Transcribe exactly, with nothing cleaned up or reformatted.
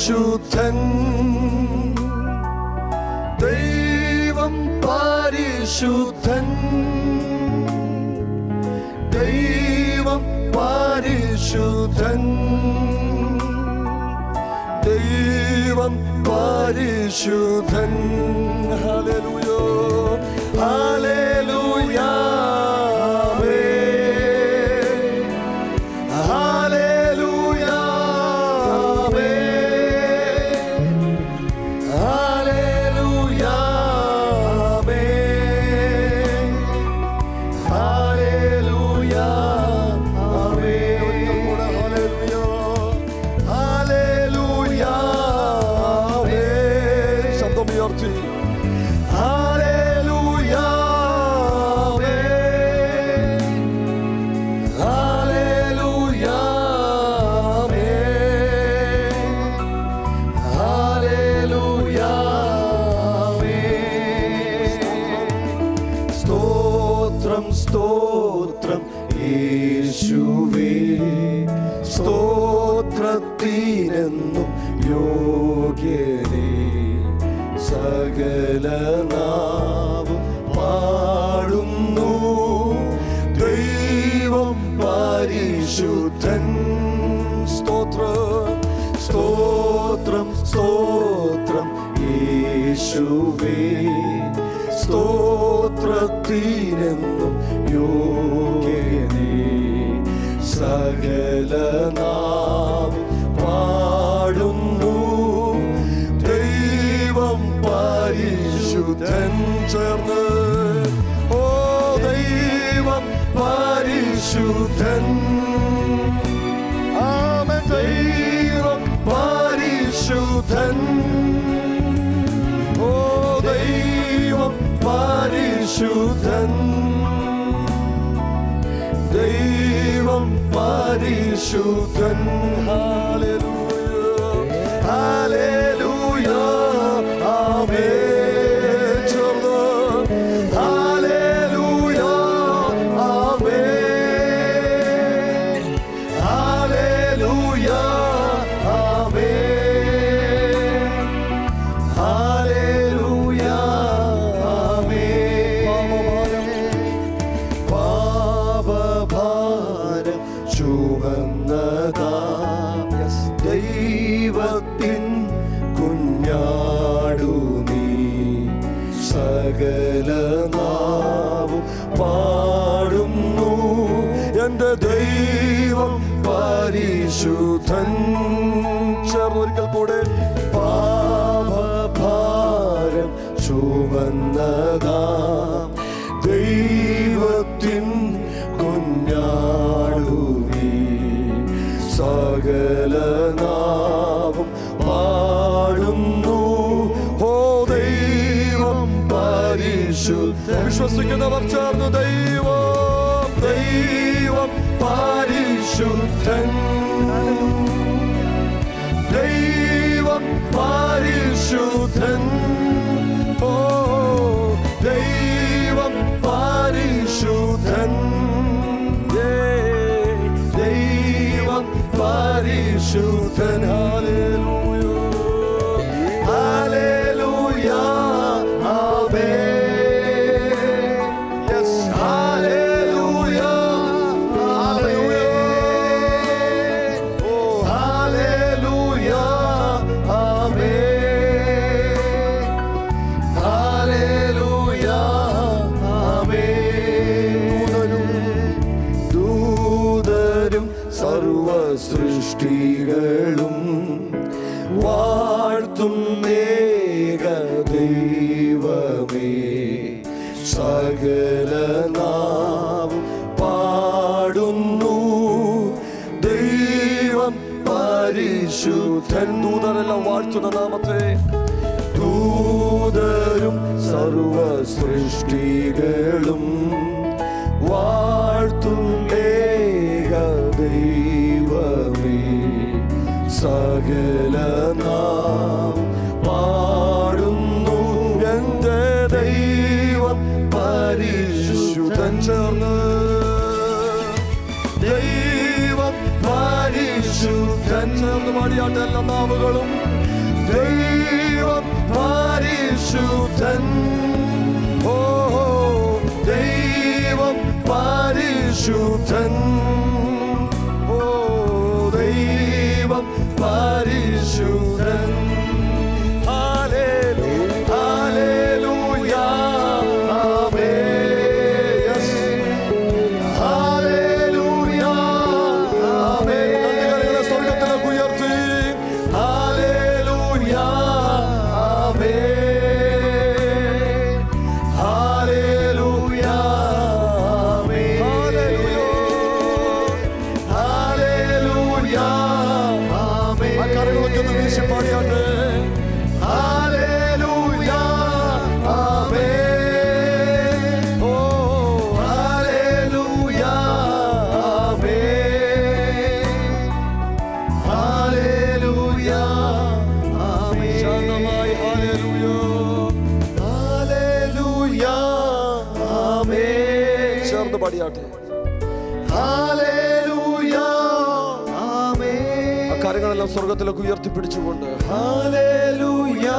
പരിശുദ്ധൻ ദൈവം പരിശുദ്ധൻ ദൈവം പരിശുദ്ധൻ ദൈവം പരിശുദ്ധൻ ഹല്ലേലൂയ ഹല്ലേലൂയ പരിശുദ്ധൻ ചേർന്ന് പാടിയാട്ടെ എല്ലാ നാവുകളും ദൈവം പരിശുദ്ധൻ, ഓ ദൈവം പരിശുദ്ധൻ, ഓ ദൈവം പരിശുദ്ധൻ. കാര്യങ്ങളെല്ലാം സ്വർഗത്തിലേക്ക് ഉയർത്തിപ്പിടിച്ചുകൊണ്ട് ഹാലേലൂയ